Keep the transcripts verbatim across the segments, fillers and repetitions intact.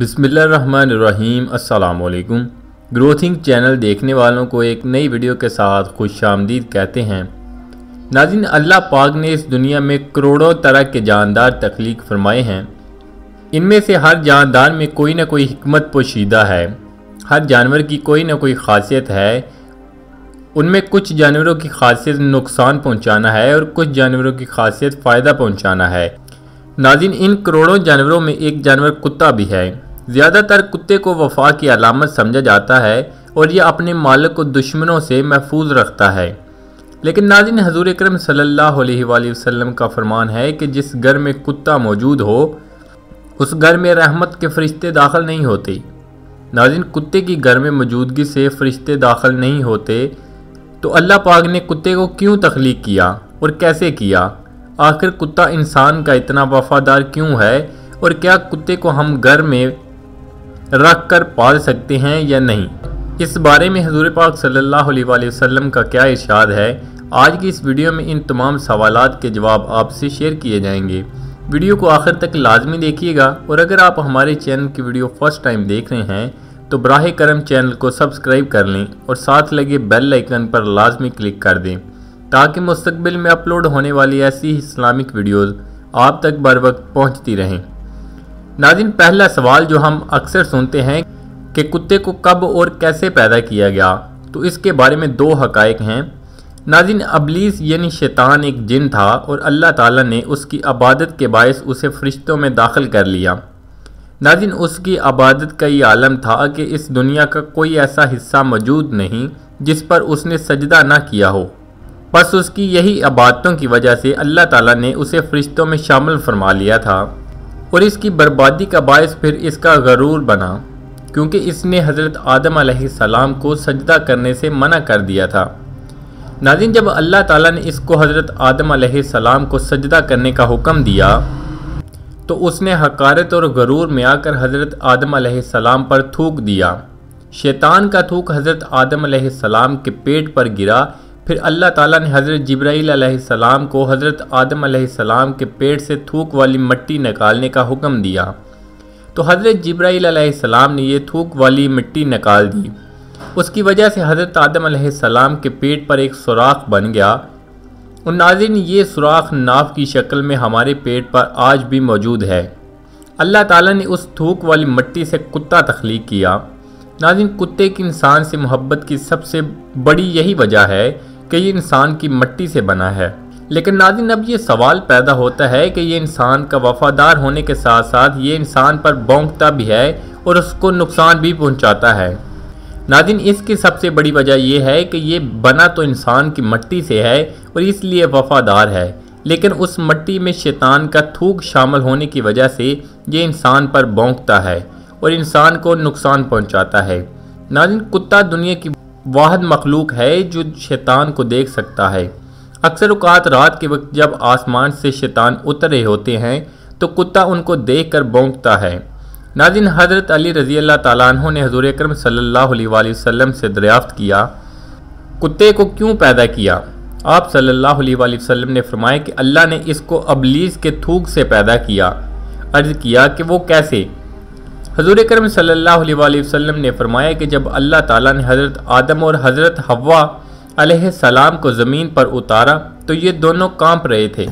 बिस्मिल्लाहिर्रहमानिर्रहीम। अस्सलाम वालेकुम। ग्रोथिंग चैनल देखने वालों को एक नई वीडियो के साथ खुशामदीद कहते हैं। नाज़रीन, अल्लाह पाक ने इस दुनिया में करोड़ों तरह के जानदार तख्लीक फरमाए हैं। इनमें से हर जानदार में कोई ना कोई हिकमत पोशीदा है, हर जानवर की कोई ना कोई खासियत है। उनमें कुछ जानवरों की खासियत नुकसान पहुंचाना है और कुछ जानवरों की खासियत फ़ायदा पहुंचाना है। नाज़रीन, इन करोड़ों जानवरों में एक जानवर कुत्ता भी है। ज़्यादातर कुत्ते को वफा की अलामत समझा जाता है और यह अपने मालिक को दुश्मनों से महफूज रखता है। लेकिन नाज़रीन, हजूर अकरम सल्लल्लाहु अलैहि वसल्लम का फरमान है कि जिस घर में कुत्ता मौजूद हो उस घर में रहमत के फरिश्ते दाखिल नहीं होते। नाज़रीन, कुत्ते की घर में मौजूदगी से फरिश्ते दाखिल नहीं होते। तो अल्लाह पाक ने कुत्ते को क्यों तख्लीक किया और कैसे किया? आखिर कुत्ता इंसान का इतना वफादार क्यों है? और क्या कुत्ते को हम घर में रख कर पाल सकते हैं या नहीं? इस बारे में हजूर पाक सल्लल्लाहु अलैहि वसल्लम का क्या इरशाद है, आज की इस वीडियो में इन तमाम सवालात के जवाब आपसे शेयर किए जाएंगे। वीडियो को आखिर तक लाजमी देखिएगा और अगर आप हमारे चैनल की वीडियो फर्स्ट टाइम देख रहे हैं तो बराह करम चैनल को सब्सक्राइब कर लें और साथ लगे बेल आइकन पर लाजमी क्लिक कर दें ताकि मुस्तकबिल में अपलोड होने वाली ऐसी इस्लामिक वीडियोज़ आप तक बर वक्त पहुँचती रहें। नाज़रीन, पहला सवाल जो हम अक्सर सुनते हैं कि कुत्ते को कब और कैसे पैदा किया गया, तो इसके बारे में दो हक़ाइक़ हैं। नाज़रीन, अबलीस यानी शैतान एक जिन था और अल्लाह ताला ने उसकी इबादत के बायस उसे फरिश्तों में दाखिल कर लिया। नाज़रीन, उसकी इबादत का ये आलम था कि इस दुनिया का कोई ऐसा हिस्सा मौजूद नहीं जिस पर उसने सजदा ना किया हो। बस उसकी यही इबादतों की वजह से अल्लाह ताला ने उसे फरिश्तों में शामिल फरमा लिया था और इसकी बर्बादी का बायस फिर इसका गरूर बना, क्योंकि इसने हज़रत आदम अलैहिस्सलाम को सजदा करने से मना कर दिया था। नाज़रीन, जब अल्लाह ताला ने इसको हज़रत आदम अलैहिस्सलाम को सजदा करने का हुक्म दिया तो उसने हकारत और गरूर में आकर हज़रत आदम अलैहिस्सलाम पर थूक दिया। शैतान का थूक हज़रत आदम अलैहिस्सलाम के पेट पर गिरा। फिर अल्लाह ताला ने हज़रत जिब्राईल अलैहिस्सलाम को हज़रत आदम अलैहिस्सलाम के पेट से थूक वाली मिट्टी निकालने का हुक्म दिया तो हज़रत जिब्राईल अलैहिस्सलाम ने यह थूक वाली मिट्टी निकाल दी। उसकी वजह से हज़रत आदम अलैहिस्सलाम के पेट पर एक सुराख बन गया। और नाज़रीन, ये सुराख नाव की शक्ल में हमारे पेट पर आज भी मौजूद है। अल्लाह ताला ने उस थूक वाली मिट्टी से कुत्ता तख्लीक किया। नाज़रीन, कुत्ते की इंसान से मोहब्बत की सबसे बड़ी यही वजह है कि ये इंसान की मिट्टी से बना है। लेकिन नाज़रीन, अब ये सवाल पैदा होता है कि ये इंसान का वफादार होने के साथ साथ ये इंसान पर भौंकता भी है और उसको नुकसान भी पहुंचाता है। नाज़रीन, इसकी सबसे बड़ी वजह यह है कि ये बना तो इंसान की मिट्टी से है और इसलिए वफादार है, लेकिन उस मिट्टी में शैतान का थूक शामिल होने की वजह से ये इंसान पर भौंकता है और इंसान को नुकसान पहुंचाता है। नाज़रीन, कुत्ता दुनिया की वाहिद मखलूक है जो शैतान को देख सकता है। अक्सर औक़ात रात के वक्त जब आसमान से शैतान उतर रहे होते हैं तो कुत्ता उनको देख कर भौंकता है। नाज़रीन, हज़रत अली रज़ी अल्लाह ताला अन्हु ने हज़ूर अकरम सल्लल्लाहु अलैहि वसल्लम से दरियाफ़्त किया, कुत्ते को क्यों पैदा किया? आप सल्लल्लाहु अलैहि वसल्लम ने फरमाया कि अल्लाह ने इसको अबलीस के थूक से पैदा किया। अर्ज़ किया कि वो कैसे? हज़ूर करम सल्लल्लाहु अलैहि वसल्लम ने फरमाया कि जब अल्लाह ताला ने हज़रत आदम और हज़रत हव्वा अलैहिस्सलाम को ज़मीन पर उतारा तो ये दोनों कांप रहे थे।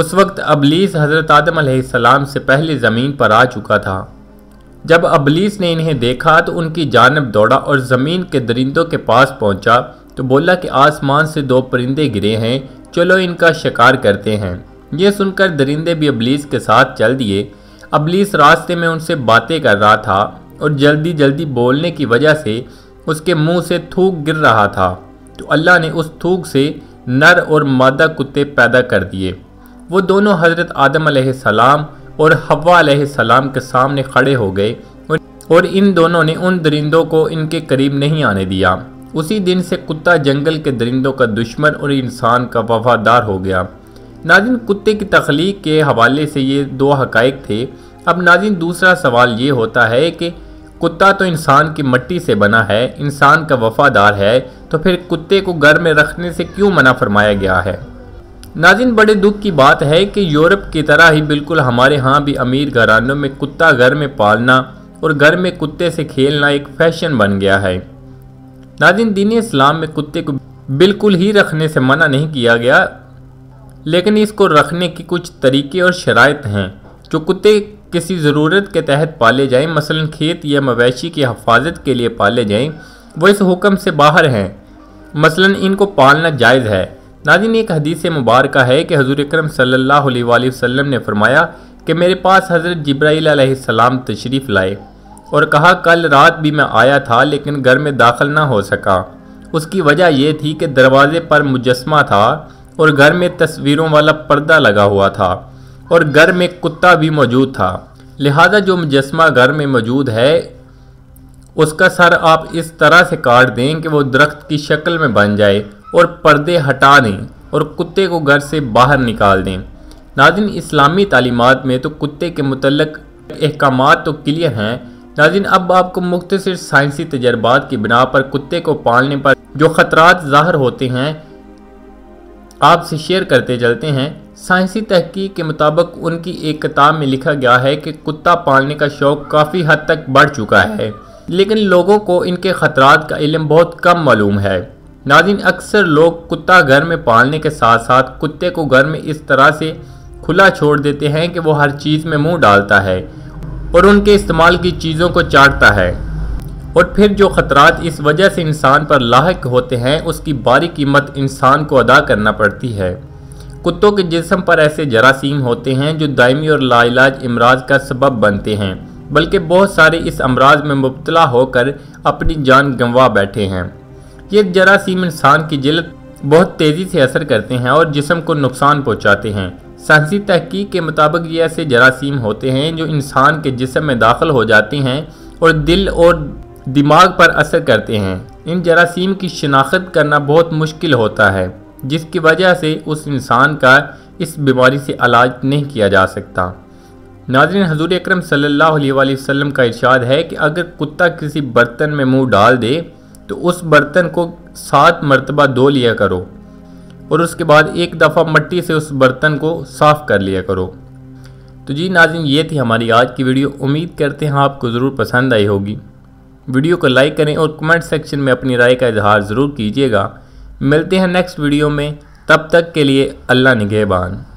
उस वक्त अबलीस हज़रत आदम अलैहिस्सलाम से पहले ज़मीन पर आ चुका था। जब अबलीस ने इन्हें देखा तो उनकी जानब दौड़ा और ज़मीन के दरिंदों के पास पहुँचा तो बोला कि आसमान से दो परिंदे गिरे हैं, चलो इनका शिकार करते हैं। ये सुनकर दरिंदे भी अबलीस के साथ चल दिए। अबलीस रास्ते में उनसे बातें कर रहा था और जल्दी जल्दी बोलने की वजह से उसके मुंह से थूक गिर रहा था, तो अल्लाह ने उस थूक से नर और मादा कुत्ते पैदा कर दिए। वो दोनों हज़रत आदम अलैहिस्सलाम और हव्वा अलैहिस्सलाम के सामने खड़े हो गए और इन दोनों ने उन दरिंदों को इनके करीब नहीं आने दिया। उसी दिन से कुत्ता जंगल के दरिंदों का दुश्मन और इंसान का वफादार हो गया। नाज़रीन, कुत्ते की तख्लीक के हवाले से ये दो हक़ाइक़ थे। अब नाज़रीन, दूसरा सवाल ये होता है कि कुत्ता तो इंसान की मिट्टी से बना है, इंसान का वफादार है, तो फिर कुत्ते को घर में रखने से क्यों मना फरमाया गया है? नाज़रीन, बड़े दुख की बात है कि यूरोप की तरह ही बिल्कुल हमारे यहाँ भी अमीर घरानों में कुत्ता घर में पालना और घर में कुत्ते से खेलना एक फैशन बन गया है। नाज़रीन, दीन इस्लाम में कुत्ते को बिल्कुल ही रखने से मना नहीं किया गया, लेकिन इसको रखने के कुछ तरीके और शराइत हैं। जो कुत्ते किसी ज़रूरत के तहत पाले जाएं, मसलन खेत या मवेशी की हफाजत के लिए पाले जाएं, वो इस हुक्म से बाहर हैं, मसलन इनको पालना जायज़ है। नाज़रीन, एक हदीस मुबारक है कि हजूर अकरम सल्लल्लाहु अलैहि वसल्लम ने फरमाया कि मेरे पास हज़रत जिब्राईल अलैहिस्सलाम तशरीफ़ लाए और कहा, कल रात भी मैं आया था लेकिन घर में दाखिल ना हो सका। उसकी वजह यह थी कि दरवाज़े पर मुजस्मा था और घर में तस्वीरों वाला पर्दा लगा हुआ था और घर में कुत्ता भी मौजूद था, लिहाजा जो मुजस्मा घर में मौजूद है उसका सर आप इस तरह से काट दें कि वो दरख्त की शक्ल में बन जाए और पर्दे हटा दें और कुत्ते को घर से बाहर निकाल दें। नाज़रीन, इस्लामी तालीमात में तो कुत्ते के मुतल्लक अहकामात तो क्लियर हैं। नाज़रीन, अब आपको मुख्तसर साइंसी तजर्बात की बिना पर कुत्ते को पालने पर जो ख़तरात ज़ाहिर होते हैं आपसे शेयर करते चलते हैं। साइंसी तहकीक के मुताबिक उनकी एक किताब में लिखा गया है कि कुत्ता पालने का शौक़ काफ़ी हद तक बढ़ चुका है, लेकिन लोगों को इनके ख़तरात का इल्म बहुत कम मालूम है। नाज़रीन, अक्सर लोग कुत्ता घर में पालने के साथ साथ कुत्ते को घर में इस तरह से खुला छोड़ देते हैं कि वो हर चीज़ में मुंह डालता है और उनके इस्तेमाल की चीज़ों को चाटता है, और फिर जो ख़तरात इस वजह से इंसान पर लाहिक होते हैं उसकी भारी कीमत इंसान को अदा करना पड़ती है। कुत्तों के जिस्म पर ऐसे जरासीम होते हैं जो दायमी और लाइलाज अमराज का सबब बनते हैं, बल्कि बहुत सारे इस अमराज में मुब्तला होकर अपनी जान गंवा बैठे हैं। ये जरासीम इंसान की जिल्द बहुत तेज़ी से असर करते हैं और जिस्म को नुकसान पहुँचाते हैं। साइंसी तहकीक के मुताबिक ये ऐसे जरासीम होते हैं जो इंसान के जिस्म में दाखिल हो जाते हैं और दिल और दिमाग पर असर करते हैं। इन जरासीम की शिनाख्त करना बहुत मुश्किल होता है, जिसकी वजह से उस इंसान का इस बीमारी से इलाज नहीं किया जा सकता। नाज़रीन, हजूर अकरम सल्लल्लाहु अलैहि वसल्लम का इरशाद है कि अगर कुत्ता किसी बर्तन में मुंह डाल दे तो उस बर्तन को सात मरतबा धो लिया करो और उसके बाद एक दफ़ा मिट्टी से उस बर्तन को साफ़ कर लिया करो। तो जी नाज़रीन, ये थी हमारी आज की वीडियो। उम्मीद करते हैं आपको ज़रूर पसंद आई होगी। वीडियो को लाइक करें और कमेंट सेक्शन में अपनी राय का इजहार ज़रूर कीजिएगा। मिलते हैं नेक्स्ट वीडियो में, तब तक के लिए अल्लाह निगहबान।